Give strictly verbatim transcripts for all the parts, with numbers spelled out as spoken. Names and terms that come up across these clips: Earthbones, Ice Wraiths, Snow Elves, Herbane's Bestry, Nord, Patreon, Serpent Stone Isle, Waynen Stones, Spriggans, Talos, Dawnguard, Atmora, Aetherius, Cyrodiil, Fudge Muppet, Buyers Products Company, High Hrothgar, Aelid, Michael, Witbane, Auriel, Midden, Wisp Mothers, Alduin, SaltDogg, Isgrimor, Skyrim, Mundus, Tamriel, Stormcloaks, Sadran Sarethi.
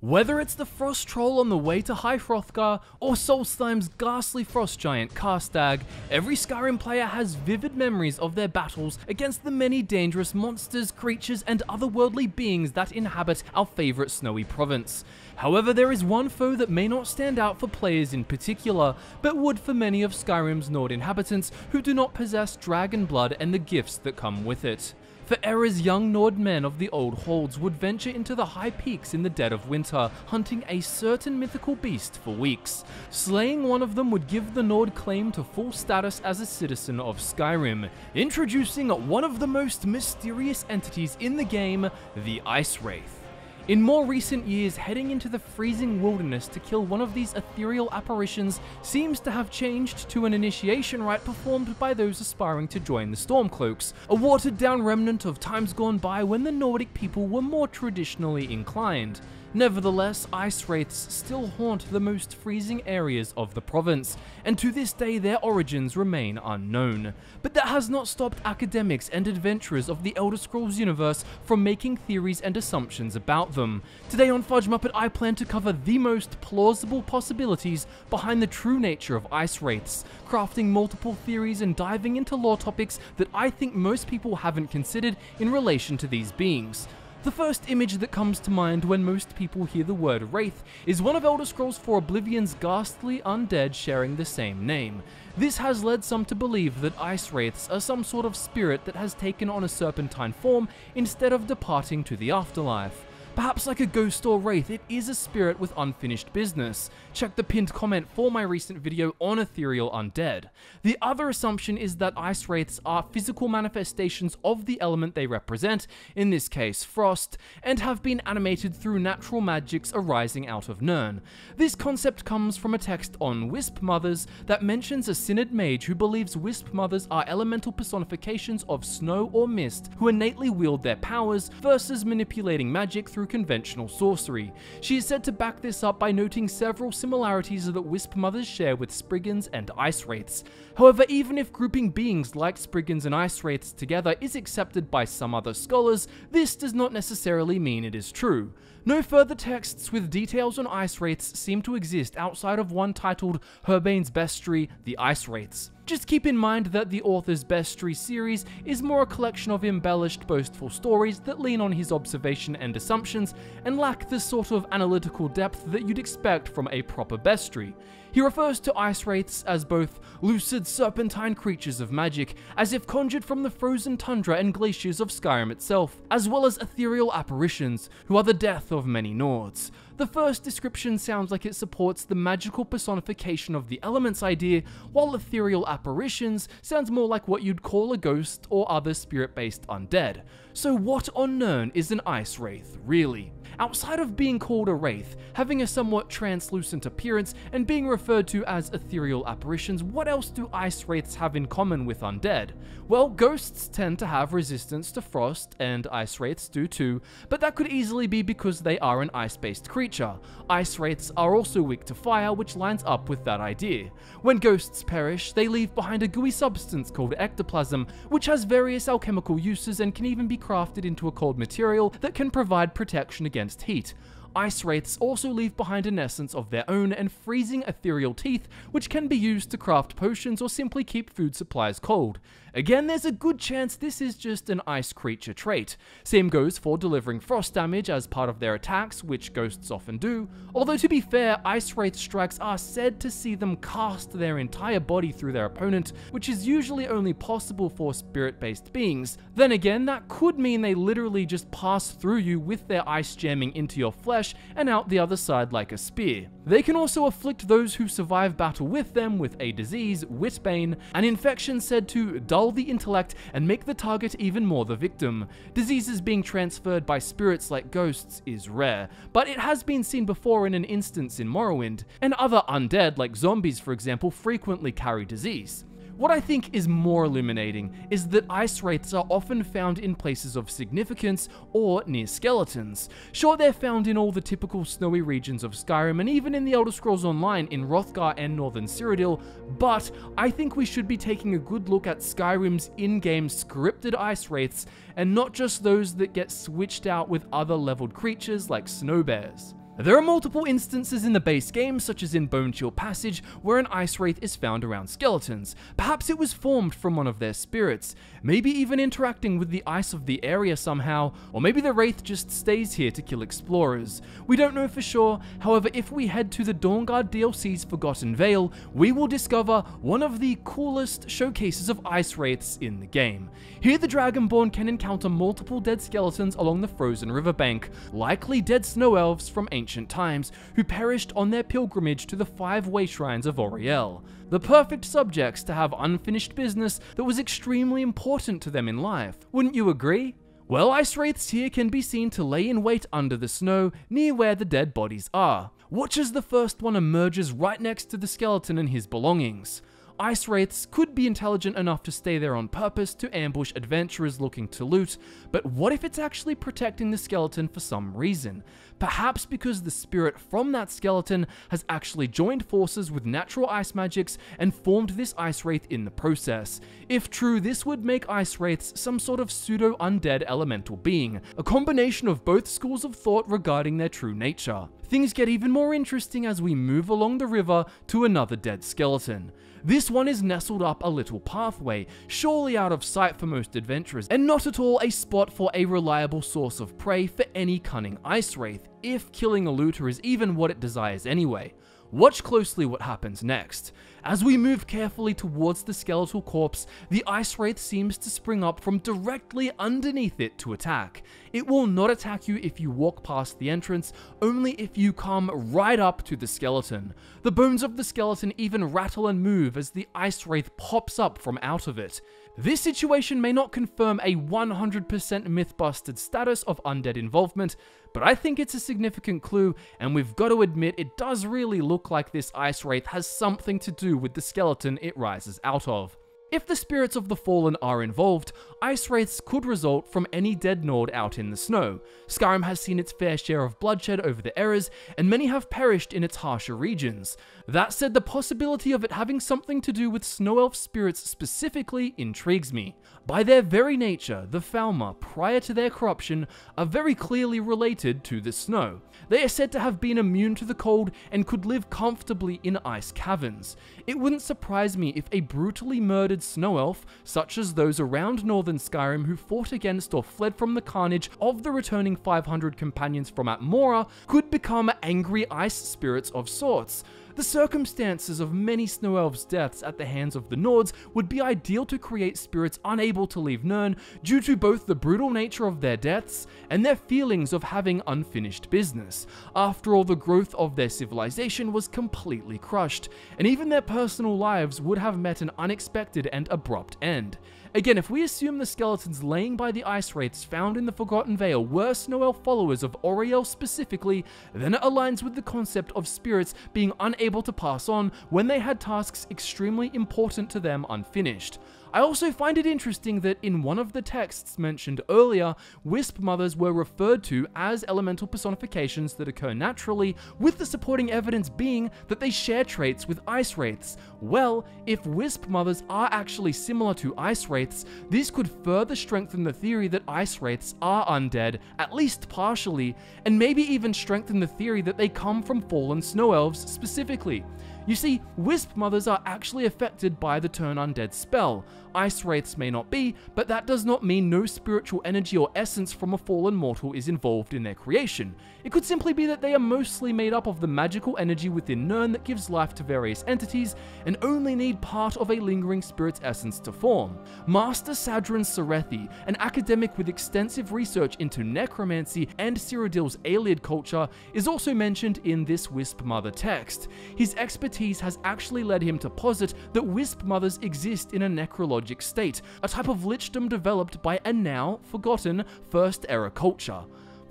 Whether it's the Frost Troll on the way to High Hrothgar, or Solstheim's ghastly Frost Giant, Karstag, every Skyrim player has vivid memories of their battles against the many dangerous monsters, creatures, and otherworldly beings that inhabit our favourite snowy province. However, there is one foe that may not stand out for players in particular, but would for many of Skyrim's Nord inhabitants who do not possess dragon blood and the gifts that come with it. For Era's young Nord men of the old holds would venture into the high peaks in the dead of winter, hunting a certain mythical beast for weeks. Slaying one of them would give the Nord claim to full status as a citizen of Skyrim, introducing one of the most mysterious entities in the game, the Ice Wraith. In more recent years, heading into the freezing wilderness to kill one of these ethereal apparitions seems to have changed to an initiation rite performed by those aspiring to join the Stormcloaks, a watered-down remnant of times gone by when the Nordic people were more traditionally inclined. Nevertheless, Ice Wraiths still haunt the most freezing areas of the province, and to this day their origins remain unknown. But that has not stopped academics and adventurers of the Elder Scrolls universe from making theories and assumptions about them. Them. Today on Fudge Muppet, I plan to cover the most plausible possibilities behind the true nature of Ice Wraiths, crafting multiple theories and diving into lore topics that I think most people haven't considered in relation to these beings. The first image that comes to mind when most people hear the word Wraith is one of Elder Scrolls four Oblivion's ghastly undead sharing the same name. This has led some to believe that Ice Wraiths are some sort of spirit that has taken on a serpentine form instead of departing to the afterlife. Perhaps like a ghost or wraith, it is a spirit with unfinished business. Check the pinned comment for my recent video on ethereal undead. The other assumption is that Ice Wraiths are physical manifestations of the element they represent, in this case frost, and have been animated through natural magics arising out of Nirn. This concept comes from a text on Wisp Mothers that mentions a Synod mage who believes Wisp Mothers are elemental personifications of snow or mist who innately wield their powers versus manipulating magic through conventional sorcery. She is said to back this up by noting several similarities that Wisp Mothers share with Spriggans and Ice Wraiths. However, even if grouping beings like Spriggans and Ice Wraiths together is accepted by some other scholars, this does not necessarily mean it is true. No further texts with details on Ice Wraiths seem to exist outside of one titled Herbane's Bestry, the Ice Wraiths. Just keep in mind that the author's Bestry series is more a collection of embellished, boastful stories that lean on his observation and assumptions and lack the sort of analytical depth that you'd expect from a proper Bestry. He refers to Ice Wraiths as both lucid, serpentine creatures of magic, as if conjured from the frozen tundra and glaciers of Skyrim itself, as well as ethereal apparitions, who are the death of many Nords. The first description sounds like it supports the magical personification of the elements idea, while ethereal apparitions sounds more like what you'd call a ghost or other spirit-based undead. So what on Nirn is an Ice Wraith, really? Outside of being called a wraith, having a somewhat translucent appearance, and being referred to as ethereal apparitions, what else do Ice Wraiths have in common with undead? Well, ghosts tend to have resistance to frost, and Ice Wraiths do too, but that could easily be because they are an ice-based creature. Ice Wraiths are also weak to fire, which lines up with that idea. When ghosts perish, they leave behind a gooey substance called ectoplasm, which has various alchemical uses and can even be crafted into a cold material that can provide protection against heat. Ice Wraiths also leave behind an essence of their own and freezing ethereal teeth, which can be used to craft potions or simply keep food supplies cold. Again, there's a good chance this is just an ice creature trait. Same goes for delivering frost damage as part of their attacks, which ghosts often do, although to be fair, Ice Wraith strikes are said to see them cast their entire body through their opponent, which is usually only possible for spirit-based beings. Then again, that could mean they literally just pass through you with their ice jamming into your flesh and out the other side like a spear. They can also afflict those who survive battle with them with a disease, Witbane, an infection said to dull the intellect and make the target even more the victim. Diseases being transferred by spirits like ghosts is rare, but it has been seen before in an instance in Morrowind, and other undead like zombies for example frequently carry disease. What I think is more illuminating is that Ice Wraiths are often found in places of significance or near skeletons. Sure, they're found in all the typical snowy regions of Skyrim and even in the Elder Scrolls Online in Hrothgar and Northern Cyrodiil, but I think we should be taking a good look at Skyrim's in-game scripted Ice Wraiths and not just those that get switched out with other leveled creatures like snow bears. There are multiple instances in the base game, such as in Bonechill Passage, where an Ice Wraith is found around skeletons. Perhaps it was formed from one of their spirits, maybe even interacting with the ice of the area somehow, or maybe the Wraith just stays here to kill explorers. We don't know for sure, however if we head to the Dawnguard D L C's Forgotten Vale, we will discover one of the coolest showcases of Ice Wraiths in the game. Here the Dragonborn can encounter multiple dead skeletons along the frozen riverbank, likely dead snow elves from ancient times who perished on their pilgrimage to the five way shrines of Auriel. The perfect subjects to have unfinished business that was extremely important to them in life, wouldn't you agree? Well, Ice Wraiths here can be seen to lay in wait under the snow near where the dead bodies are. Watch as the first one emerges right next to the skeleton and his belongings. Ice Wraiths could be intelligent enough to stay there on purpose to ambush adventurers looking to loot, but what if it's actually protecting the skeleton for some reason? Perhaps because the spirit from that skeleton has actually joined forces with natural ice magics and formed this Ice Wraith in the process. If true, this would make Ice Wraiths some sort of pseudo-undead elemental being, a combination of both schools of thought regarding their true nature. Things get even more interesting as we move along the river to another dead skeleton. This one is nestled up a little pathway, surely out of sight for most adventurers, and not at all a spot for a reliable source of prey for any cunning Ice Wraith, if killing a looter is even what it desires anyway. Watch closely what happens next. As we move carefully towards the skeletal corpse, the Ice Wraith seems to spring up from directly underneath it to attack. It will not attack you if you walk past the entrance, only if you come right up to the skeleton. The bones of the skeleton even rattle and move as the Ice Wraith pops up from out of it. This situation may not confirm a one hundred percent myth-busted status of undead involvement, but I think it's a significant clue, and we've got to admit it does really look like this Ice Wraith has something to do with the skeleton it rises out of. If the spirits of the fallen are involved, Ice Wraiths could result from any dead Nord out in the snow. Skyrim has seen its fair share of bloodshed over the eras, and many have perished in its harsher regions. That said, the possibility of it having something to do with snow elf spirits specifically intrigues me. By their very nature, the Falmer, prior to their corruption, are very clearly related to the snow. They are said to have been immune to the cold and could live comfortably in ice caverns. It wouldn't surprise me if a brutally murdered snow elf, such as those around northern Skyrim who fought against or fled from the carnage of the returning five hundred companions from Atmora, could become angry ice spirits of sorts. The circumstances of many snow elves' deaths at the hands of the Nords would be ideal to create spirits unable to leave Nirn due to both the brutal nature of their deaths and their feelings of having unfinished business. After all, the growth of their civilization was completely crushed, and even their personal lives would have met an unexpected and abrupt end. Again, if we assume the skeletons laying by the Ice Wraiths found in the Forgotten Vale were snow elf followers of Auriel specifically, then it aligns with the concept of spirits being unable to pass on when they had tasks extremely important to them unfinished. I also find it interesting that in one of the texts mentioned earlier, Wisp Mothers were referred to as elemental personifications that occur naturally, with the supporting evidence being that they share traits with Ice Wraiths. Well, if Wisp Mothers are actually similar to Ice Wraiths, this could further strengthen the theory that Ice Wraiths are undead, at least partially, and maybe even strengthen the theory that they come from fallen snow elves specifically. You see, Wisp Mothers are actually affected by the Turn Undead spell. Ice Wraiths may not be, but that does not mean no spiritual energy or essence from a fallen mortal is involved in their creation. It could simply be that they are mostly made up of the magical energy within Nirn that gives life to various entities, and only need part of a lingering spirit's essence to form. Master Sadran Sarethi, an academic with extensive research into necromancy and Cyrodiil's Aelid culture, is also mentioned in this Wisp Mother text. His expertise has actually led him to posit that Wisp Mothers exist in a necrologic state, a type of lichdom developed by a now-forgotten First-Era culture.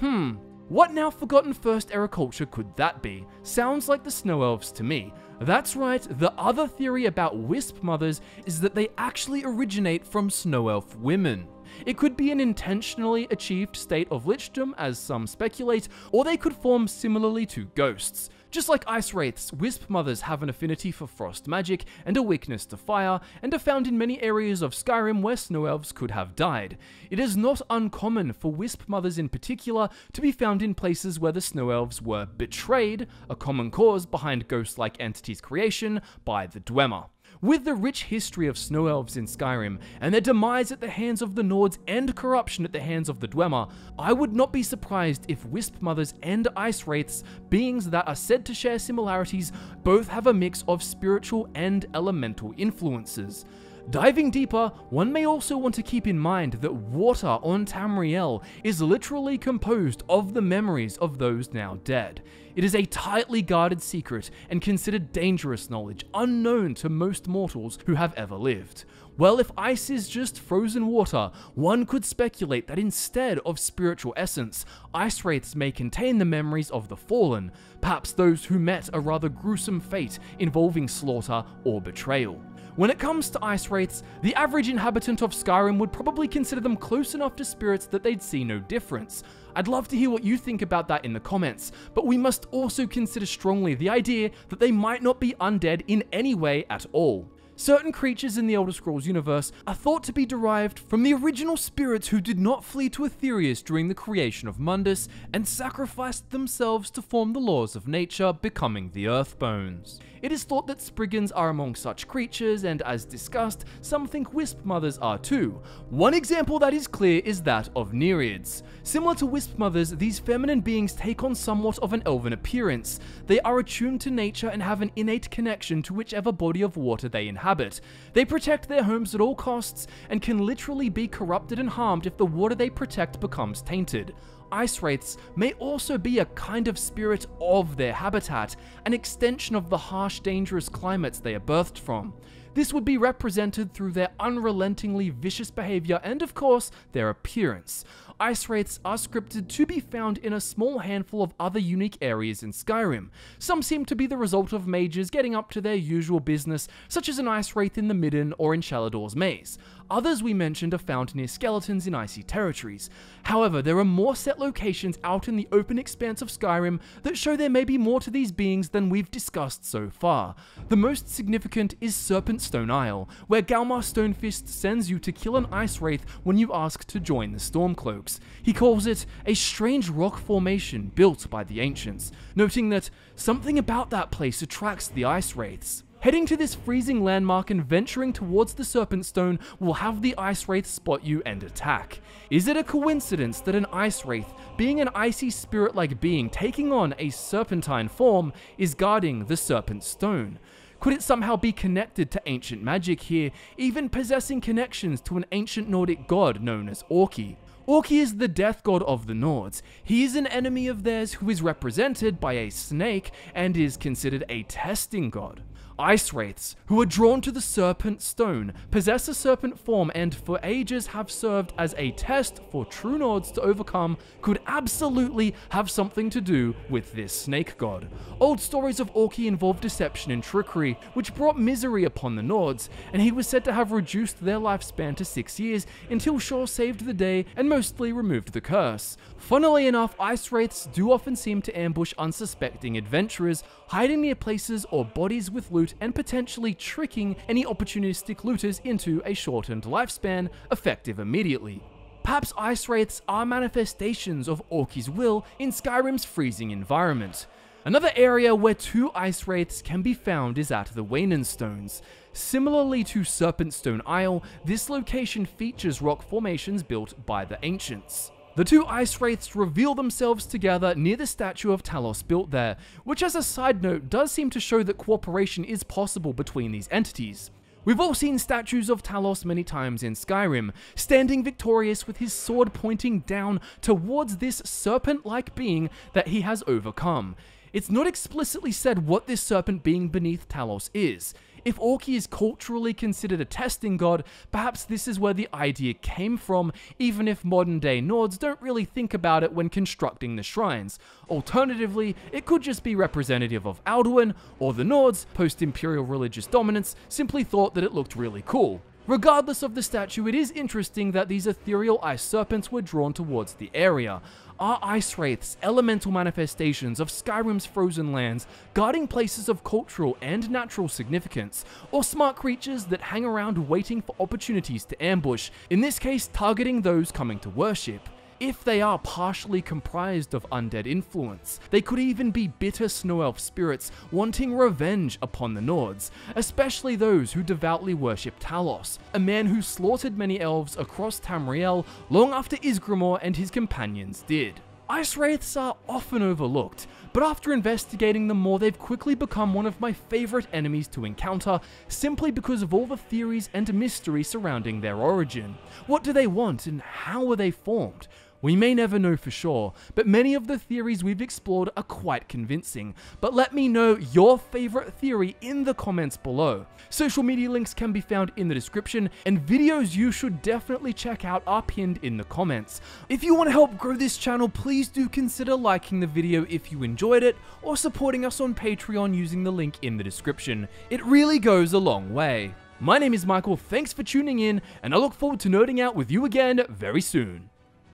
Hmm, what now-forgotten First-Era culture could that be? Sounds like the Snow Elves to me. That's right, the other theory about Wisp Mothers is that they actually originate from Snow Elf women. It could be an intentionally achieved state of lichdom, as some speculate, or they could form similarly to ghosts. Just like Ice Wraiths, Wisp Mothers have an affinity for frost magic and a weakness to fire, and are found in many areas of Skyrim where snow elves could have died. It is not uncommon for Wisp Mothers in particular to be found in places where the snow elves were betrayed, a common cause behind ghost-like entities' creation by the Dwemer. With the rich history of snow elves in Skyrim, and their demise at the hands of the Nords and corruption at the hands of the Dwemer, I would not be surprised if Wisp Mothers and Ice Wraiths, beings that are said to share similarities, both have a mix of spiritual and elemental influences. Diving deeper, one may also want to keep in mind that water on Tamriel is literally composed of the memories of those now dead. It is a tightly guarded secret and considered dangerous knowledge, unknown to most mortals who have ever lived. Well, if ice is just frozen water, one could speculate that instead of spiritual essence, ice wraiths may contain the memories of the fallen, perhaps those who met a rather gruesome fate involving slaughter or betrayal. When it comes to ice wraiths, the average inhabitant of Skyrim would probably consider them close enough to spirits that they'd see no difference. I'd love to hear what you think about that in the comments, but we must also consider strongly the idea that they might not be undead in any way at all. Certain creatures in the Elder Scrolls universe are thought to be derived from the original spirits who did not flee to Aetherius during the creation of Mundus and sacrificed themselves to form the laws of nature, becoming the Earthbones. It is thought that Spriggans are among such creatures, and as discussed, some think Wisp Mothers are too. One example that is clear is that of Nereids. Similar to Wisp Mothers, these feminine beings take on somewhat of an elven appearance. They are attuned to nature and have an innate connection to whichever body of water they inhabit. They protect their homes at all costs, and can literally be corrupted and harmed if the water they protect becomes tainted. Ice wraiths may also be a kind of spirit of their habitat, an extension of the harsh, dangerous climates they are birthed from. This would be represented through their unrelentingly vicious behavior and, of course, their appearance. Ice wraiths are scripted to be found in a small handful of other unique areas in Skyrim. Some seem to be the result of mages getting up to their usual business, such as an ice wraith in the Midden or in Shalidor's Maze. Others we mentioned are found near skeletons in icy territories. However, there are more set locations out in the open expanse of Skyrim that show there may be more to these beings than we've discussed so far. The most significant is Serpent Stone Isle, where Galmar Stonefist sends you to kill an ice wraith when you ask to join the Stormcloaks. He calls it a strange rock formation built by the ancients, noting that something about that place attracts the ice wraiths. Heading to this freezing landmark and venturing towards the Serpent Stone will have the Ice Wraith spot you and attack. Is it a coincidence that an Ice Wraith, being an icy spirit-like being taking on a serpentine form, is guarding the Serpent Stone? Could it somehow be connected to ancient magic here, even possessing connections to an ancient Nordic god known as Orkey? Orkey is the death god of the Nords. He is an enemy of theirs who is represented by a snake and is considered a testing god. Ice wraiths, who are drawn to the Serpent Stone, possess a serpent form and for ages have served as a test for true Nords to overcome, could absolutely have something to do with this snake god. Old stories of Orkey involved deception and trickery, which brought misery upon the Nords, and he was said to have reduced their lifespan to six years until Shaw saved the day and mostly removed the curse. Funnily enough, ice wraiths do often seem to ambush unsuspecting adventurers, hiding near places or bodies with loot and potentially tricking any opportunistic looters into a shortened lifespan, effective immediately. Perhaps ice wraiths are manifestations of Orkey's will in Skyrim's freezing environment. Another area where two ice wraiths can be found is at the Waynen Stones. Similarly to Serpent Stone Isle, this location features rock formations built by the ancients. The two ice wraiths reveal themselves together near the statue of Talos built there, which as a side note does seem to show that cooperation is possible between these entities. We've all seen statues of Talos many times in Skyrim, standing victorious with his sword pointing down towards this serpent-like being that he has overcome. It's not explicitly said what this serpent being beneath Talos is. If Orkey is culturally considered a testing god, perhaps this is where the idea came from, even if modern-day Nords don't really think about it when constructing the shrines. Alternatively, it could just be representative of Alduin, or the Nords, post-imperial religious dominance, simply thought that it looked really cool. Regardless of the statue, it is interesting that these ethereal ice serpents were drawn towards the area. Are ice wraiths elemental manifestations of Skyrim's frozen lands, guarding places of cultural and natural significance, or smart creatures that hang around waiting for opportunities to ambush, in this case targeting those coming to worship? If they are partially comprised of undead influence, they could even be bitter snow elf spirits wanting revenge upon the Nords, especially those who devoutly worship Talos, a man who slaughtered many elves across Tamriel long after Isgrimor and his companions did. Ice wraiths are often overlooked, but after investigating them more, they've quickly become one of my favourite enemies to encounter, simply because of all the theories and mystery surrounding their origin. What do they want, and how were they formed? We may never know for sure, but many of the theories we've explored are quite convincing, but let me know your favourite theory in the comments below. Social media links can be found in the description, and videos you should definitely check out are pinned in the comments. If you want to help grow this channel, please do consider liking the video if you enjoyed it, or supporting us on Patreon using the link in the description. It really goes a long way. My name is Michael, thanks for tuning in, and I look forward to nerding out with you again very soon.